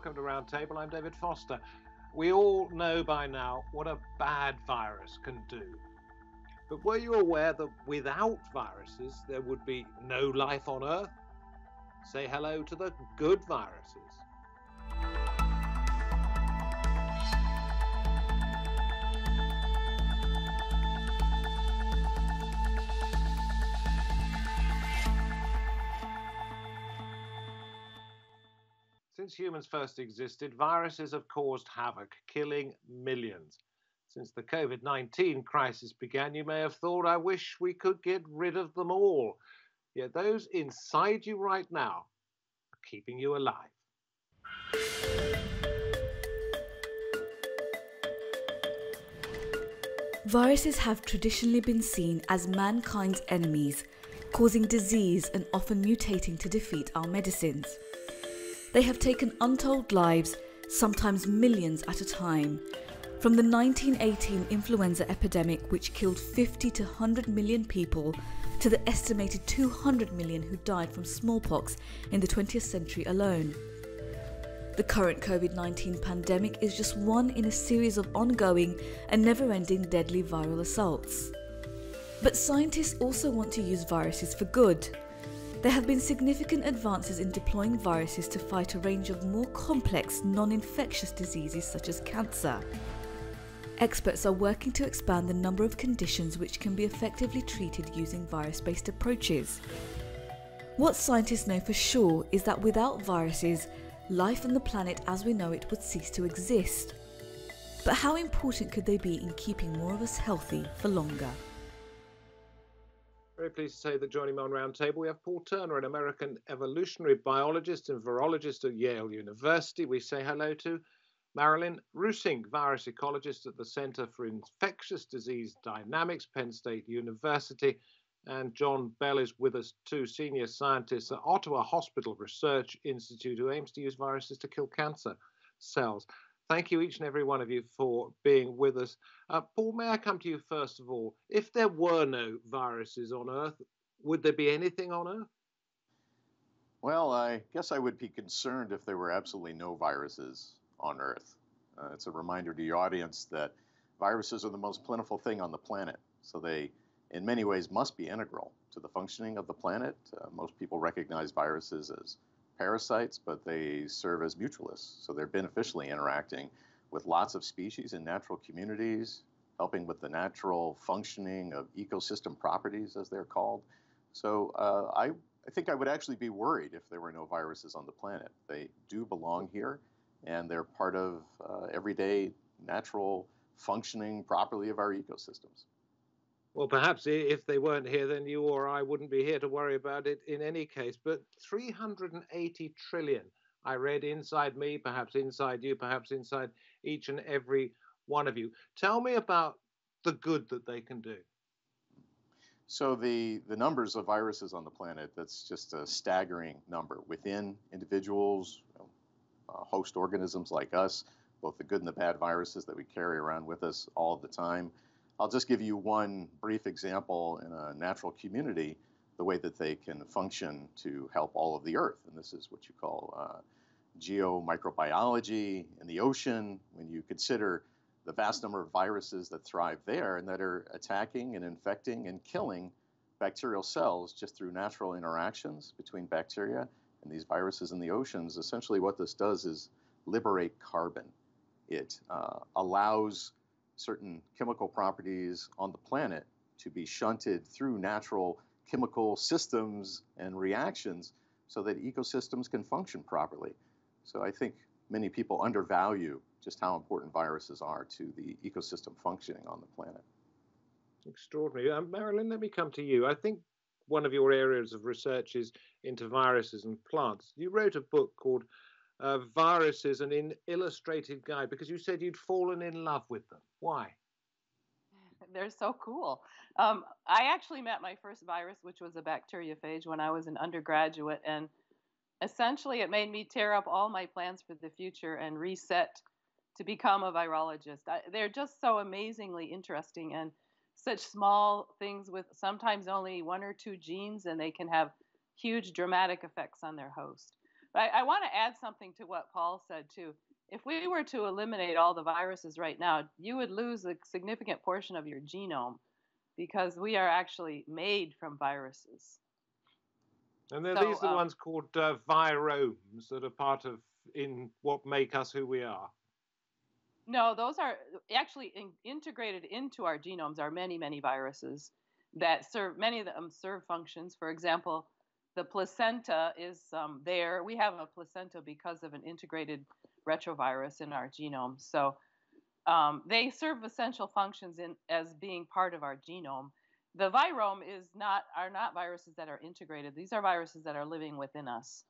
Welcome to Roundtable. I'm David Foster. We all know by now what a bad virus can do. But were you aware that without viruses, there would be no life on Earth? Say hello to the good viruses. Since humans first existed, viruses have caused havoc, killing millions. Since the COVID-19 crisis began, you may have thought, I wish we could get rid of them all. Yet those inside you right now are keeping you alive. Viruses have traditionally been seen as mankind's enemies, causing disease and often mutating to defeat our medicines. They have taken untold lives, sometimes millions at a time. From the 1918 influenza epidemic, which killed 50 to 100 million people, to the estimated 200 million who died from smallpox in the 20th century alone. The current COVID-19 pandemic is just one in a series of ongoing and never-ending deadly viral assaults. But scientists also want to use viruses for good. There have been significant advances in deploying viruses to fight a range of more complex, non-infectious diseases such as cancer. Experts are working to expand the number of conditions which can be effectively treated using virus-based approaches. What scientists know for sure is that without viruses, life on the planet as we know it would cease to exist. But how important could they be in keeping more of us healthy for longer? Very pleased to say that joining me on Roundtable, we have Paul Turner, an American evolutionary biologist and virologist at Yale University. We say hello to Marilyn Roossinck, virus ecologist at the Center for Infectious Disease Dynamics, Penn State University. And John Bell is with us too, senior scientist at Ottawa Hospital Research Institute, who aims to use viruses to kill cancer cells. Thank you, each and every one of you, for being with us. Paul, may I come to you first of all? If there were no viruses on Earth, would there be anything on Earth? Well, I guess I would be concerned if there were absolutely no viruses on Earth. It's a reminder to your audience that viruses are the most plentiful thing on the planet. So they, in many ways, must be integral to the functioning of the planet. Most people recognize viruses as parasites, but they serve as mutualists. So they're beneficially interacting with lots of species in natural communities, helping with the natural functioning of ecosystem properties, as they're called. So I think I would actually be worried if there were no viruses on the planet. They do belong here, and they're part of everyday natural functioning properly of our ecosystems. Well, perhaps if they weren't here, then you or I wouldn't be here to worry about it in any case. But 380 trillion, I read inside me, perhaps inside you, perhaps inside each and every one of you. Tell me about the good that they can do. So the numbers of viruses on the planet, that's just a staggering number. Within individuals, host organisms like us, both the good and the bad viruses that we carry around with us all the time. I'll just give you one brief example in a natural community, the way that they can function to help all of the Earth. And this is what you call geomicrobiology in the ocean, when you consider the vast number of viruses that thrive there and that are attacking and infecting and killing bacterial cells just through natural interactions between bacteria and these viruses in the oceans. Essentially what this does is liberate carbon. It allows certain chemical properties on the planet to be shunted through natural chemical systems and reactions so that ecosystems can function properly. So I think many people undervalue just how important viruses are to the ecosystem functioning on the planet. Extraordinary. Marilyn, let me come to you. I think one of your areas of research is into viruses and plants. You wrote a book called Viruses, an illustrated guide, because you said you'd fallen in love with them. Why? They're so cool. I actually met my first virus, which was a bacteriophage, when I was an undergraduate, and essentially it made me tear up all my plans for the future and reset to become a virologist. They're just so amazingly interesting, and such small things with sometimes only one or two genes, and they can have huge dramatic effects on their host. I want to add something to what Paul said, too. If we were to eliminate all the viruses right now, you would lose a significant portion of your genome because we are actually made from viruses. And so, these are the ones called viromes that are part of in what make us who we are. No, those are actually integrated into our genomes are many, many viruses that serve, many of them serve functions. For example, the placenta is there. We have a placenta because of an integrated retrovirus in our genome. So they serve essential functions in, as being part of our genome. The virome is not, are not viruses that are integrated. These are viruses that are living within us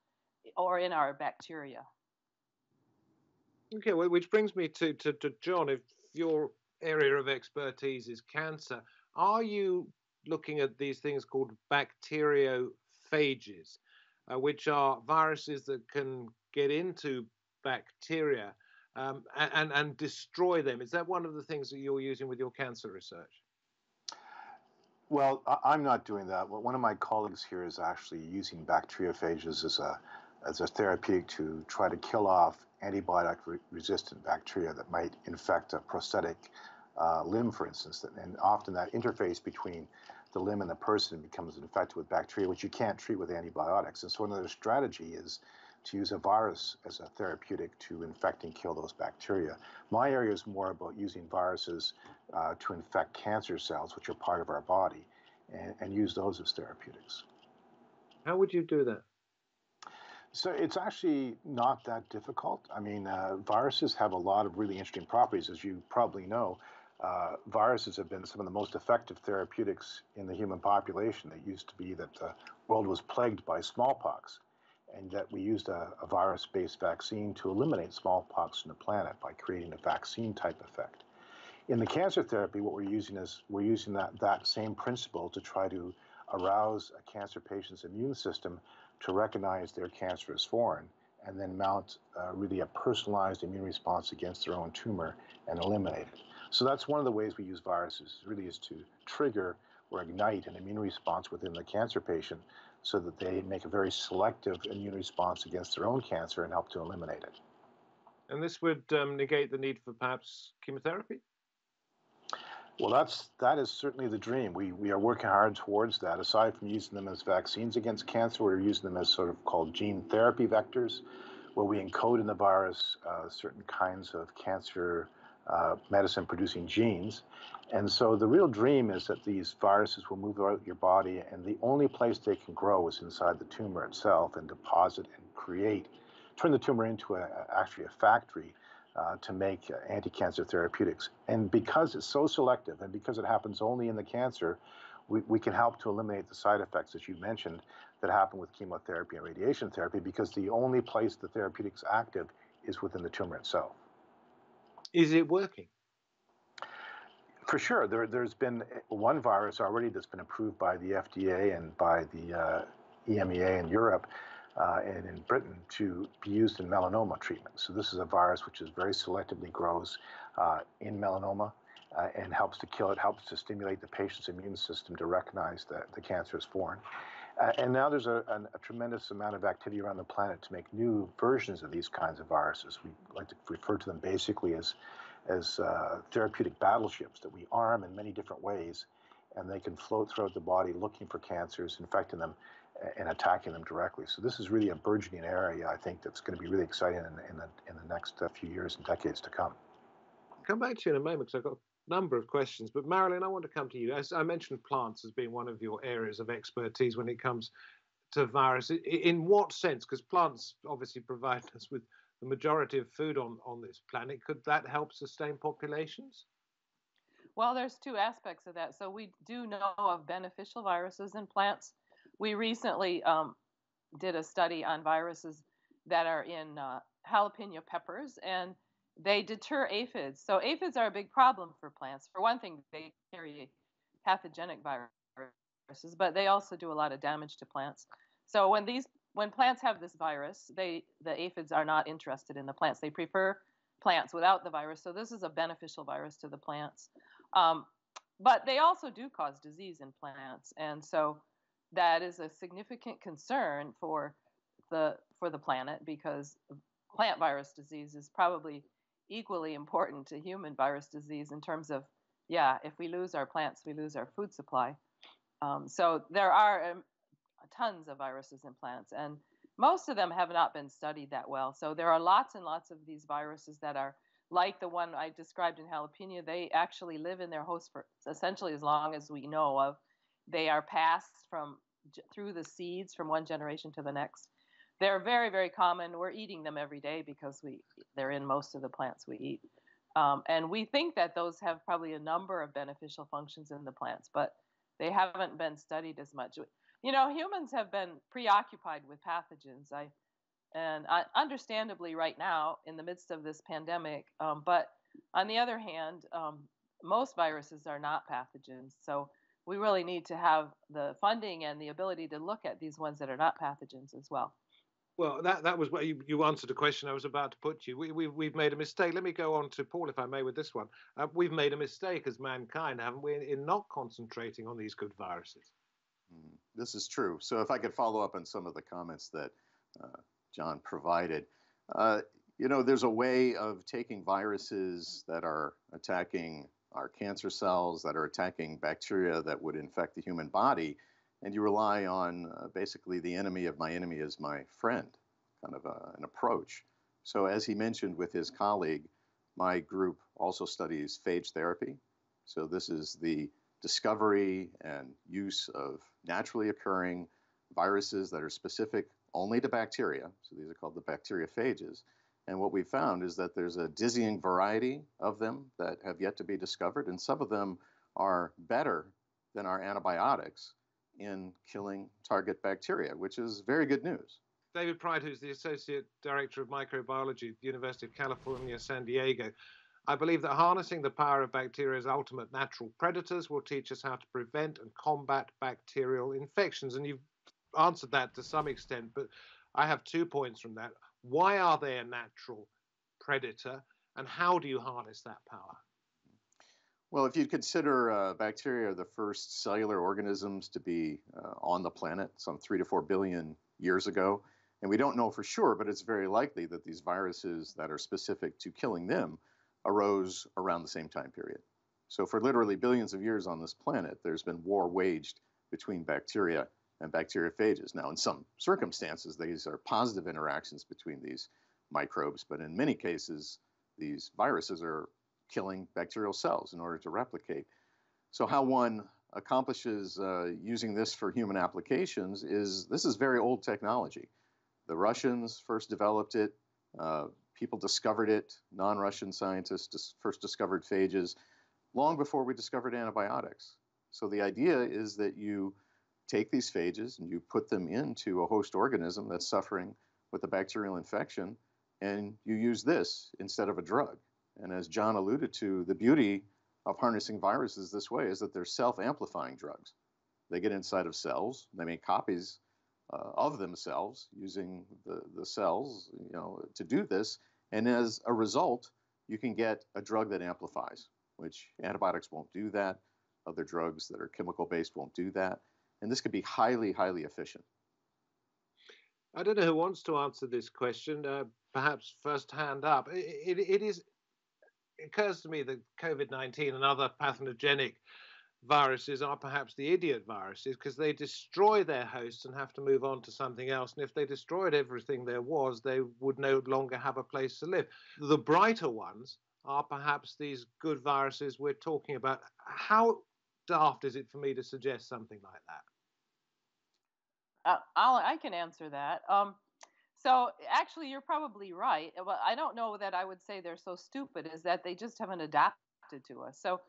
or in our bacteria. Okay, well, which brings me to John. If your area of expertise is cancer, are you looking at these things called bacteriophages, which are viruses that can get into bacteria and destroy them? Is that one of the things that you're using with your cancer research? Well, I'm not doing that. One of my colleagues here is actually using bacteriophages as a therapeutic to try to kill off antibiotic-resistant bacteria that might infect a prosthetic limb, for instance. And often that interface between the limb and the person becomes infected with bacteria, which you can't treat with antibiotics. And so another strategy is to use a virus as a therapeutic to infect and kill those bacteria. My area is more about using viruses to infect cancer cells, which are part of our body, and use those as therapeutics. How would you do that? So it's actually not that difficult. I mean, viruses have a lot of really interesting properties, as you probably know. Viruses have been some of the most effective therapeutics in the human population. It used to be that the world was plagued by smallpox, and that we used a virus-based vaccine to eliminate smallpox from the planet by creating a vaccine-type effect. In the cancer therapy, what we're using is we're using that same principle to try to arouse a cancer patient's immune system to recognize their cancer as foreign, and then mount really a personalized immune response against their own tumor and eliminate it. So that's one of the ways we use viruses, really, is to trigger or ignite an immune response within the cancer patient so that they make a very selective immune response against their own cancer and help to eliminate it. And this would negate the need for perhaps chemotherapy? Well, that is certainly the dream. We are working hard towards that. Aside from using them as vaccines against cancer, we're using them as sort of called gene therapy vectors, where we encode in the virus certain kinds of cancer medicine-producing genes. And so the real dream is that these viruses will move out of your body, and the only place they can grow is inside the tumor itself and deposit and create, turn the tumor into actually a factory to make anti-cancer therapeutics. And because it's so selective and because it happens only in the cancer, we can help to eliminate the side effects, as you mentioned, that happen with chemotherapy and radiation therapy, because the only place the therapeutic's active is within the tumor itself. Is it working? For sure. There's been one virus already that's been approved by the FDA and by the EMEA in Europe and in Britain to be used in melanoma treatment. So this is a virus which is very selectively grows in melanoma and helps to kill it, helps to stimulate the patient's immune system to recognize that the cancer is foreign. And now there's a tremendous amount of activity around the planet to make new versions of these kinds of viruses. We like to refer to them basically as therapeutic battleships that we arm in many different ways, and they can float throughout the body looking for cancers, infecting them, and attacking them directly. So this is really a burgeoning area, I think, that's going to be really exciting in the next few years and decades to come. I'll come back to you in a moment, because I've got number of questions, but Marilyn, I want to come to you. As I mentioned, plants as being one of your areas of expertise when it comes to viruses. In what sense? Because plants obviously provide us with the majority of food on this planet. Could that help sustain populations? Well, there's two aspects of that. So we do know of beneficial viruses in plants. We recently did a study on viruses that are in jalapeno peppers, and they deter aphids. So aphids are a big problem for plants. For one thing, they carry pathogenic viruses, but they also do a lot of damage to plants. So when plants have this virus, the aphids are not interested in the plants. They prefer plants without the virus. So this is a beneficial virus to the plants. But they also do cause disease in plants. And so that is a significant concern for for the planet, because plant virus disease is probably equally important to human virus disease in terms of, yeah, if we lose our plants, we lose our food supply. So there are tons of viruses in plants, and most of them have not been studied that well. So there are lots and lots of these viruses that are like the one I described in jalapeno. They actually live in their host for essentially as long as we know of. They are passed through the seeds from one generation to the next. They're very, very common. We're eating them every day because they're in most of the plants we eat. And we think that those have probably a number of beneficial functions in the plants, but they haven't been studied as much. You know, humans have been preoccupied with pathogens, and understandably right now in the midst of this pandemic. But on the other hand, most viruses are not pathogens. So we really need to have the funding and the ability to look at these ones that are not pathogens as well. Well, that was where you answered a question I was about to put to you. We've made a mistake. Let me go on to Paul, if I may, with this one. We've made a mistake as mankind, haven't we, in not concentrating on these good viruses? This is true. So if I could follow up on some of the comments that John provided. You know, there's a way of taking viruses that are attacking our cancer cells, that are attacking bacteria that would infect the human body, and you rely on basically the enemy of my enemy is my friend, kind of an approach. So as he mentioned with his colleague, my group also studies phage therapy. So this is the discovery and use of naturally occurring viruses that are specific only to bacteria. So these are called the bacteriophages. And what we found is that there's a dizzying variety of them that have yet to be discovered, and some of them are better than our antibiotics in killing target bacteria, which is very good news. David Pride, who's the Associate Director of Microbiology at the University of California, San Diego. I believe that harnessing the power of bacteria's ultimate natural predators will teach us how to prevent and combat bacterial infections. And you've answered that to some extent, but I have 2 points from that. Why are they a natural predator, and how do you harness that power? Well, if you consider bacteria the first cellular organisms to be on the planet some 3 to 4 billion years ago, and we don't know for sure, but it's very likely that these viruses that are specific to killing them arose around the same time period. So for literally billions of years on this planet, there's been war waged between bacteria and bacteriophages. Now, in some circumstances, these are positive interactions between these microbes, but in many cases, these viruses are killing bacterial cells in order to replicate. So how one accomplishes using this for human applications is very old technology. The Russians first developed it. People discovered it. Non-Russian scientists first discovered phages long before we discovered antibiotics. So the idea is that you take these phages and you put them into a host organism that's suffering with a bacterial infection, and you use this instead of a drug. And as John alluded to, the beauty of harnessing viruses this way is that they're self-amplifying drugs. They get inside of cells. They make copies of themselves using the cells, you know, to do this. And as a result, you can get a drug that amplifies, which antibiotics won't do that. Other drugs that are chemical-based won't do that. And this could be highly, highly efficient. I don't know who wants to answer this question. Perhaps first hand up. It occurs to me that COVID-19 and other pathogenic viruses are perhaps the idiot viruses, because they destroy their hosts and have to move on to something else. And if they destroyed everything there was, they would no longer have a place to live. The brighter ones are perhaps these good viruses we're talking about. How daft is it for me to suggest something like that? I can answer that. So actually, you're probably right. Well, I don't know that I would say they're so stupid, is that they just haven't adapted to us. So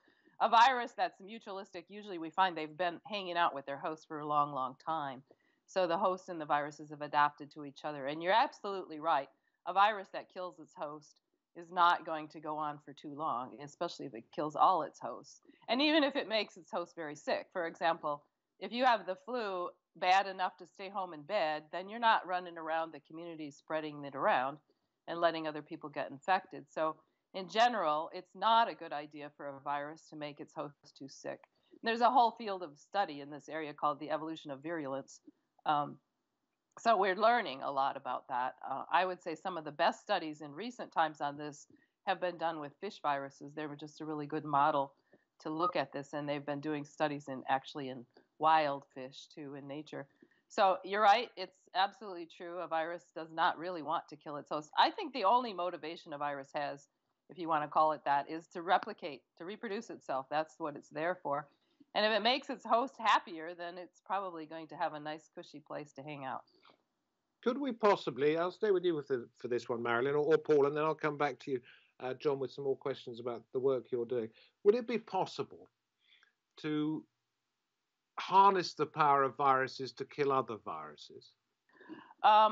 a virus that's mutualistic, usually we find they've been hanging out with their host for a long, long time. So the host and the viruses have adapted to each other. And you're absolutely right. A virus that kills its host is not going to go on for too long, especially if it kills all its hosts. And even if it makes its host very sick. For example, if you have the flu bad enough to stay home in bed, then you're not running around the community spreading it around and letting other people get infected. So in general, it's not a good idea for a virus to make its host too sick. There's a whole field of study in this area called the evolution of virulence. So we're learning a lot about that. I would say some of the best studies in recent times on this have been done with fish viruses. They were just a really good model to look at this, and they've been doing studies in wild fish too, in nature. So you're right, it's absolutely true. A virus does not really want to kill its host. I think the only motivation a virus has, if you want to call it that, is to replicate, to reproduce itself. That's what it's there for. And if it makes its host happier, then it's probably going to have a nice, cushy place to hang out. Could we possibly, I'll stay with you for this one, Marilyn, or Paul, and then I'll come back to you, John, with some more questions about the work you're doing. Would it be possible to harness the power of viruses to kill other viruses?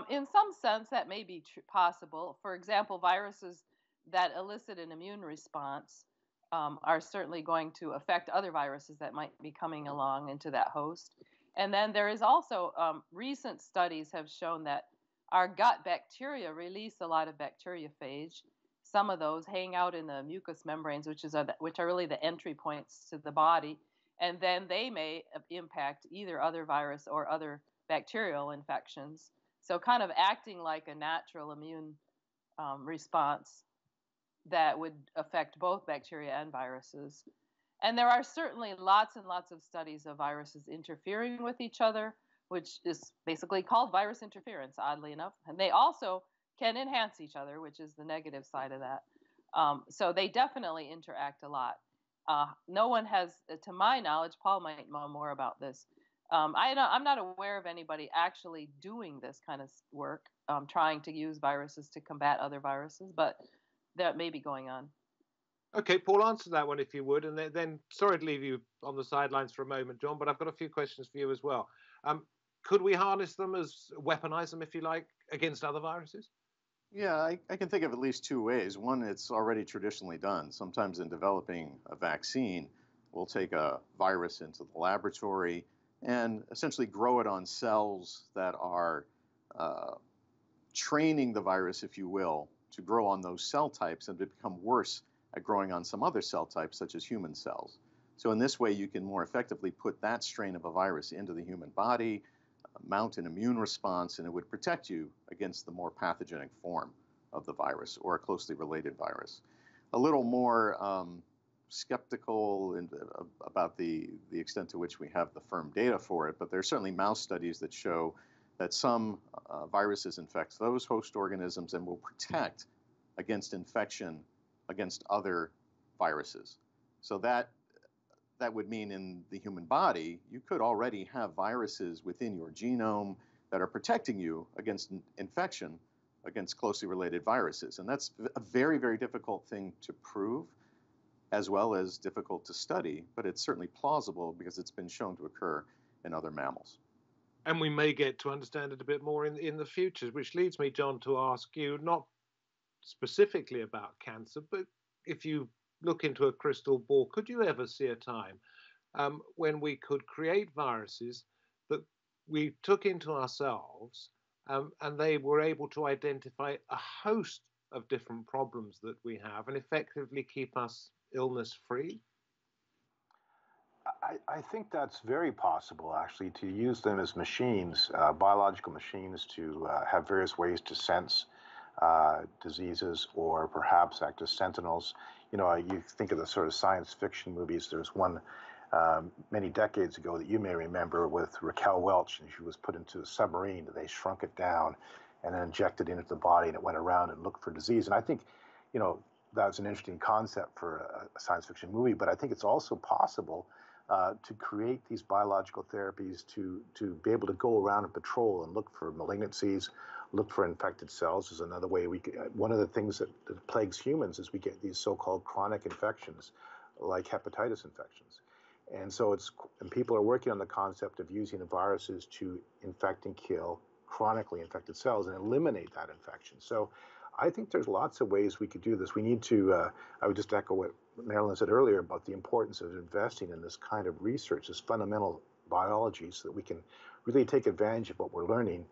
In some sense, that may be possible. For example, viruses that elicit an immune response are certainly going to affect other viruses that might be coming along into that host. And then there is also, recent studies have shown that our gut bacteria release a lot of bacteriophage. Some of those hang out in the mucous membranes, which are really the entry points to the body. And then they may impact either other virus or other bacterial infections. So kind of acting like a natural immune response that would affect both bacteria and viruses. And there are certainly lots and lots of studies of viruses interfering with each other, which is basically called virus interference, oddly enough. And they also can enhance each other, which is the negative side of that. So they definitely interact a lot. No one has, to my knowledge, Paul might know more about this. I'm not aware of anybody actually doing this kind of work, trying to use viruses to combat other viruses, but that may be going on. Okay, Paul, answer that one if you would, and then sorry to leave you on the sidelines for a moment, John, but I've got a few questions for you as well. Could we harness them, weaponize them, if you like, against other viruses? Yeah, I can think of at least two ways. One, it's already traditionally done. Sometimes in developing a vaccine, we'll take a virus into the laboratory and essentially grow it on cells that are training the virus, if you will, to grow on those cell types and to become worse at growing on some other cell types, such as human cells. So in this way, you can more effectively put that strain of a virus into the human body, mount an immune response, and it would protect you against the more pathogenic form of the virus or a closely related virus. A little more skeptical about the extent to which we have the firm data for it, but there are certainly mouse studies that show that some viruses infect those host organisms and will protect against infection against other viruses. So that would mean in the human body, you could already have viruses within your genome that are protecting you against infection against closely related viruses. And that's a very, very difficult thing to prove, as well as difficult to study, but it's certainly plausible because it's been shown to occur in other mammals. And we may get to understand it a bit more in the future, which leads me, John, to ask you, not specifically about cancer, but if you look into a crystal ball, could you ever see a time when we could create viruses that we took into ourselves and they were able to identify a host of different problems that we have and effectively keep us illness-free? I think that's very possible, actually, to use them as machines, biological machines, to have various ways to sense diseases, or perhaps act as sentinels. You know, you think of the sort of science fiction movies. There's one many decades ago that you may remember with Raquel Welch, and she was put into a submarine. They shrunk it down and then injected it into the body, and it went around and looked for disease. And I think, you know, that's an interesting concept for a science fiction movie, but I think it's also possible to create these biological therapies to be able to go around and patrol and look for malignancies, look for infected cells is another way. One of the things that plagues humans is we get these so-called chronic infections, like hepatitis infections. And so people are working on the concept of using the viruses to infect and kill chronically infected cells and eliminate that infection. So I think there's lots of ways we could do this. We need to, I would just echo what Marilyn said earlier about the importance of investing in this kind of research, this fundamental biology, so that we can really take advantage of what we're learning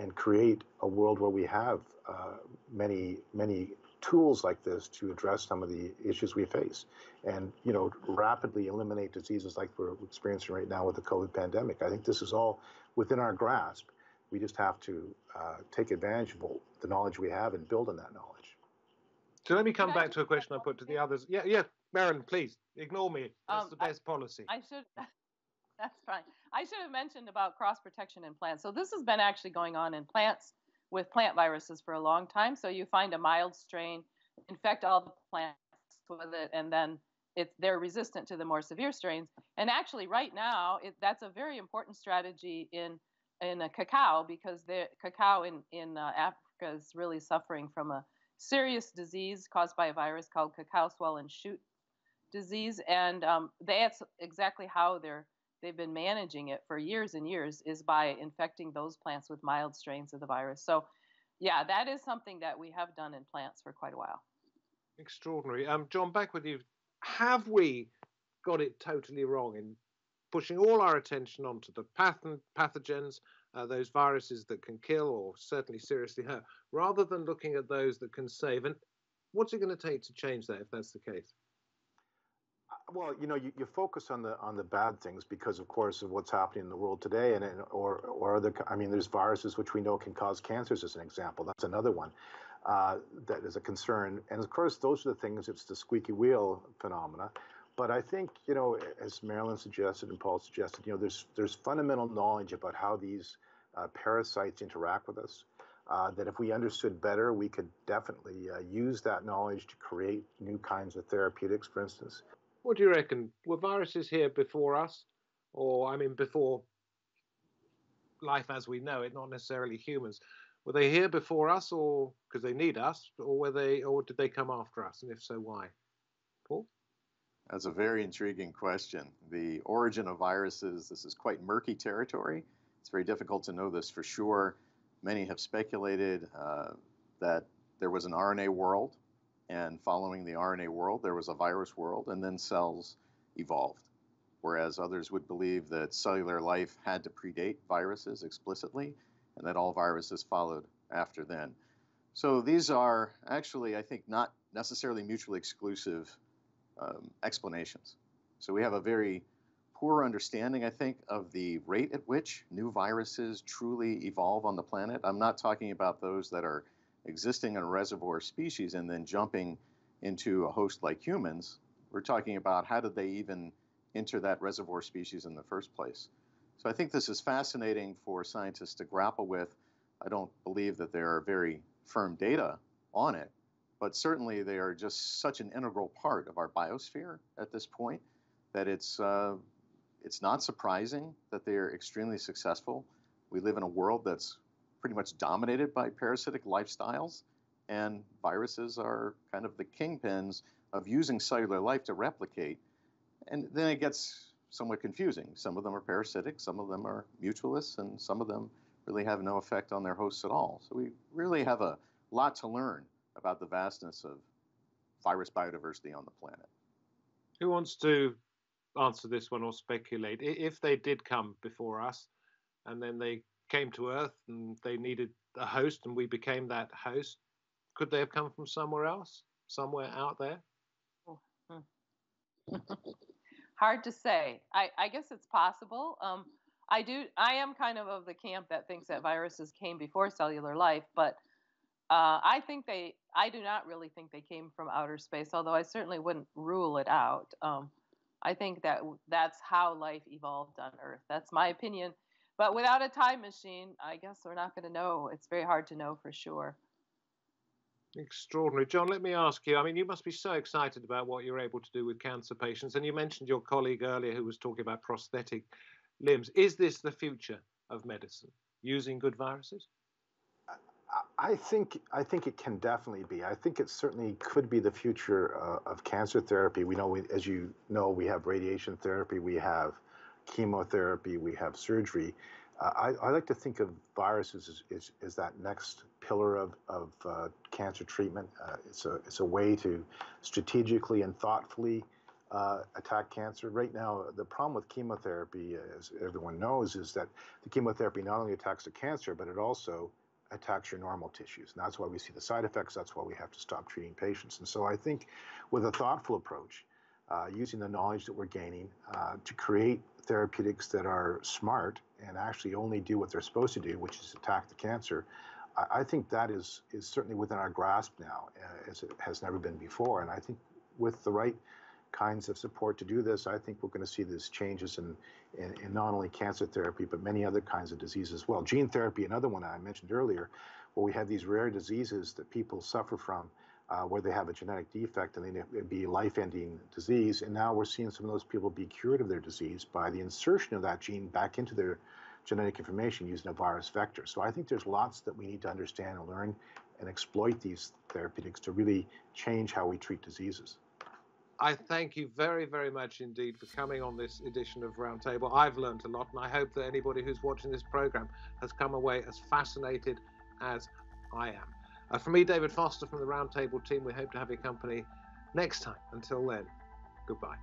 and create a world where we have many, many tools like this to address some of the issues we face and, you know, rapidly eliminate diseases like we're experiencing right now with the COVID pandemic. I think this is all within our grasp. We just have to take advantage of the knowledge we have and build on that knowledge. So let me come back to a question I put to the others. Yeah, Marilyn, please, ignore me. That's the best policy. That's fine. I should have mentioned about cross-protection in plants. So this has been actually going on in plants with plant viruses for a long time. So you find a mild strain, infect all the plants with it, and then they're resistant to the more severe strains. And actually right now, that's a very important strategy in cacao, because cacao in Africa is really suffering from a serious disease caused by a virus called cacao swell and shoot disease. And that's exactly how they've been managing it for years and years, is by infecting those plants with mild strains of the virus. So yeah, that is something that we have done in plants for quite a while. Extraordinary. John, back with you. Have we got it totally wrong in pushing all our attention onto the pathogens, those viruses that can kill or certainly seriously hurt, rather than looking at those that can save? And what's it going to take to change that if that's the case? Well, you know, you focus on the bad things because, of course, of what's happening in the world today, or other. I mean, there's viruses which we know can cause cancers, as an example. That's another one that is a concern. And of course, those are the things. It's the squeaky wheel phenomena. But I think, you know, as Marilyn suggested and Paul suggested, you know, there's fundamental knowledge about how these parasites interact with us. That if we understood better, we could definitely use that knowledge to create new kinds of therapeutics, for instance. What do you reckon? Were viruses here before us? Or, I mean, before life as we know it, not necessarily humans. Were they here before us, or because they need us, or did they come after us? And if so, why? Paul? That's a very intriguing question. The origin of viruses, this is quite murky territory. It's very difficult to know this for sure. Many have speculated that there was an RNA world, and following the RNA world, there was a virus world, and then cells evolved. Whereas others would believe that cellular life had to predate viruses explicitly, and that all viruses followed after then. So these are actually, I think, not necessarily mutually exclusive explanations. So we have a very poor understanding, I think, of the rate at which new viruses truly evolve on the planet. I'm not talking about those that are existing in a reservoir species and then jumping into a host like humans. We're talking about how did they even enter that reservoir species in the first place. So I think this is fascinating for scientists to grapple with. I don't believe that there are very firm data on it, but certainly they are just such an integral part of our biosphere at this point that it's not surprising that they are extremely successful. We live in a world that's pretty much dominated by parasitic lifestyles, and viruses are kind of the kingpins of using cellular life to replicate. And then it gets somewhat confusing. Some of them are parasitic, some of them are mutualists, and some of them really have no effect on their hosts at all. So we really have a lot to learn about the vastness of virus biodiversity on the planet. Who wants to answer this one or speculate? If they did come before us and then they came to Earth and they needed a host and we became that host, could they have come from somewhere else, somewhere out there? Hard to say. I guess it's possible. I am kind of the camp that thinks that viruses came before cellular life, but I do not really think they came from outer space, although I certainly wouldn't rule it out. I think that's how life evolved on Earth. That's my opinion. But without a time machine, I guess we're not going to know. It's very hard to know for sure. Extraordinary. John, let me ask you, I mean, you must be so excited about what you're able to do with cancer patients. And you mentioned your colleague earlier who was talking about prosthetic limbs. Is this the future of medicine, using good viruses? I think it can definitely be. I think it certainly could be the future of cancer therapy. We know, as you know, we have radiation therapy, we have chemotherapy, we have surgery. I like to think of viruses as that next pillar of cancer treatment. It's a way to strategically and thoughtfully attack cancer. Right now, the problem with chemotherapy, as everyone knows, is that the chemotherapy not only attacks the cancer, but it also attacks your normal tissues. And that's why we see the side effects. That's why we have to stop treating patients. And so I think with a thoughtful approach, using the knowledge that we're gaining to create therapeutics that are smart and actually only do what they're supposed to do, which is attack the cancer, I think that is certainly within our grasp now, as it has never been before. And I think with the right kinds of support to do this, I think we're going to see these changes in not only cancer therapy, but many other kinds of diseases as well. Gene therapy, another one I mentioned earlier, where we have these rare diseases that people suffer from, where they have a genetic defect and they it'd be life-ending disease. And now we're seeing some of those people be cured of their disease by the insertion of that gene back into their genetic information using a virus vector. So I think there's lots that we need to understand and learn and exploit these therapeutics to really change how we treat diseases. I thank you very, very much indeed for coming on this edition of Roundtable. I've learned a lot, and I hope that anybody who's watching this program has come away as fascinated as I am. From me, David Foster, from the Roundtable team, we hope to have your company next time. Until then, goodbye.